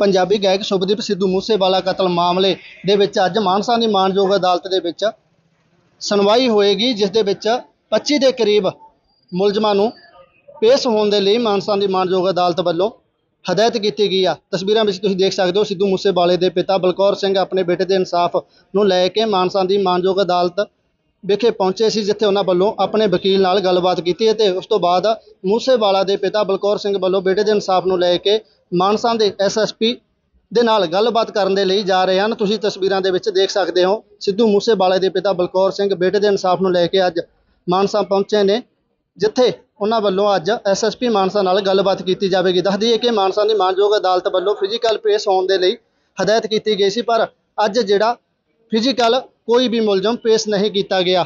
पंजाबी गायक शुभदीप सिद्धू मूसेवाला कतल मामले दे विच अज मानसा की मानयोग अदालत दे विच सुनवाई होएगी, जिस दे विच 25 के करीब मुलजमां नूं पेश होने के लिए मानसा की मानयोग अदालत वालों हदायत की गई है। तस्वीरों में तुसीं देख सकते हो सिद्धू मूसेवाले के पिता बलकौर सिंह अपने बेटे के इंसाफ नूं लैके मानसा की मानयोग अदालत विखे पहुंचे सी, जिथे उन्होंने वालों अपने वकील नाल गलबात की। उस तो बाद मूसेवाला के पिता बलकौर सिंह वालों बेटे के इंसाफ नूं लैके मानसा के SSP दे नाल गलबात करने लिए जा रहे हैं। तुसीं तस्वीरों के विच देख सकते हो सिद्धू मूसेवाले के पिता बलकौर सिंह बेटे के इंसाफ नूं लैके अज मानसा पहुंचे ने, जिथे उन्होंने वालों अज SSP मानसा नाल गलबात की जाएगी। दस दीए कि मानसा की मानयोग अदालत वालों फिजिकल पेश होने के लिए हदायत की गई सी, पर अज जिहड़ा फिजिकल कोई भी मुलजम पेश नहीं किया गया।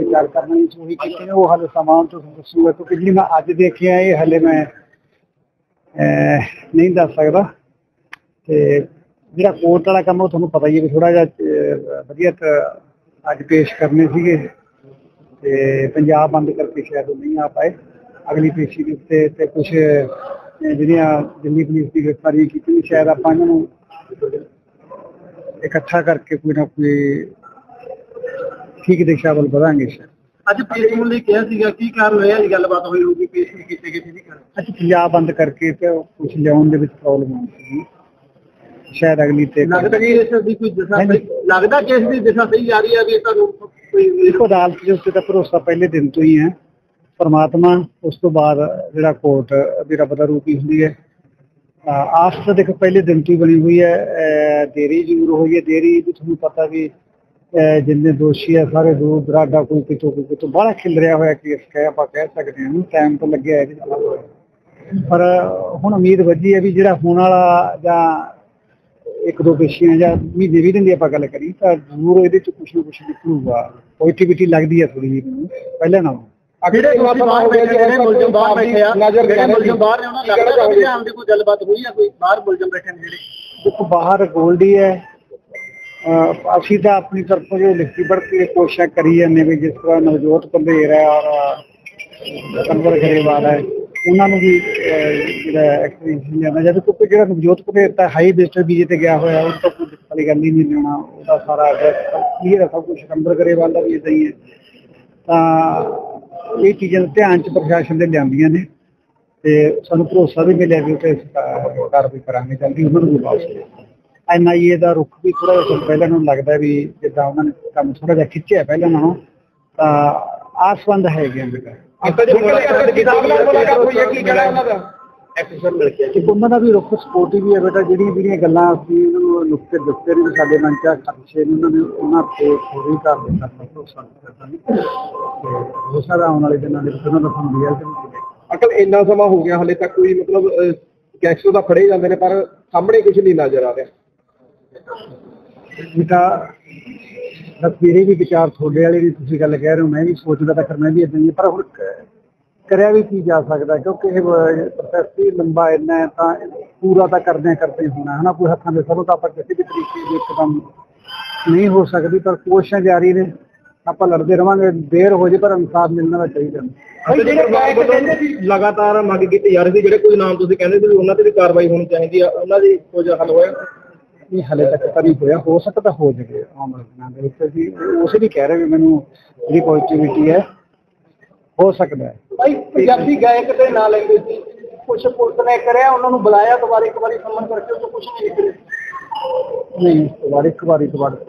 विचार करने की हाले समान तो दसूंगा, क्योंकि जी मैं अज देखिया ये हाले मैं नहीं दस सकता। तो जो कोर्ट वाला काम थोड़ा पता ही है, थोड़ा जहा वधिया अज पेश करने से पंजाब बंद करके शायद नहीं आ पाए। अगली पेशी के उत्ते कुछ जिहड़ियां दिल्ली पुलिस की गिरफ्तारी की, शायद आप इकट्ठा करके कोई ना कोई ठीक दिशा वाल बढ़ांगे। अच्छा, पंजाब बंद करके कुछ लियाउण प्रॉब्लम आई शायद अगली लगता केस की दिशा सही आ रही है। देखो अदालत के उत्ते भरोसा पहले दिन तो ही है परमात्मा, उस तो बाद जिहड़ा कोर्ट दी रब दा रूप ही हुंदी है। आस तो देखो पहले दिन तो ही बनी हुई है, देरी जरूर हुई है। देरी भी तुहानूं पता भी जिन्ने दोषी है सारे दूर दराडा कोई कितों कोई बड़ा खिलरिया होया केस कह आपां कह सकते हैं, टाइम तो लग्गिया है। पर हुण उम्मीद वधी है भी जिहड़ा होण वाला जां एक दो पेशियां या महीने भी दिन की आप गल करिए तो जरूर ये कुछ ना कुछ निकलूगा। पॉजिटिविटी लगती है थोड़ी जी पहले ना देखो बाहर गोल्डी है। असी तो अपनी तरफों जो लिखती पढ़ के कोशिश करी जाने भी जिस तरह नवजोत कंधेर है और कंवर गरेवाल है उन्होंने भी जो क्योंकि जो नवजोत घटेरता हाई बेस्टर BJ गया हुआ उस तो कोई दिक्कत वाली गल ही नहीं लेना, वह सारा क्लीयर है सब कुछ। कंवर गरेवाल का भी इदा ही है, तो ये चीज़ा ध्यान च प्रशासन ने लिया ने सूँ भरोसा भी मिले भी तो कार्रवाई करा चाहती उन्होंने भी वापस NIA का रुख भी थोड़ा जहा पहले लगता है भी जिदा उन्होंने काम थोड़ा जहा खिंचया पहले ना तो आसबंद है बेटा। उन्होंने भी रुख सपोर्टिव भी है बेटा, जी गल नुकते दुखते ने साढ़े मन चा खर्चे ने उन्होंने उन्होंने पूरी कर दिया हो सकता आने वाले दिनों के। अकल इन्ना समा हो गया हाले तक कोई मतलब गैंगस्टर तो फड़े जाते हैं पर सामने कुछ नहीं नजर आ रहा बेटा। मेरे भी विचार थोड़े वाले भी तुम गल कह रहे हो, मैं भी सोचता था फिर मैं भी इदा ही पर हम करा भी की जा सकता क्योंकि प्रोसैस ही लंबा इन्ना है तो पूरा तो करते होना है ना, कोई हथा में सरों तो आप किसी भी तरीके की एकदम नहीं हो सकती। पर कोशिशें जारी ने आप लड़ते रहेंगे, देर हो जाए पर इंसाफ मिलना चाहिए। लगातार मंग की जा रही थी कुछ नाम कहते उन्होंने भी कार्रवाई होनी चाहिए, उन्होंने कुछ हल होया नहीं हाले तक तो नहीं होया, हो सकता हो जाए आम आदमी जी उसे भी कह रहे भी मैंने जी पॉजिटिविटी है हो सकता है। भाई पंजाबी गायक के ना लेंगे जी कुछ पुलिस ने कराया उन्होंने बुलाया दोबारा एक बार समन करके तो कुछ नहीं निकले नहीं दोबारा एक बार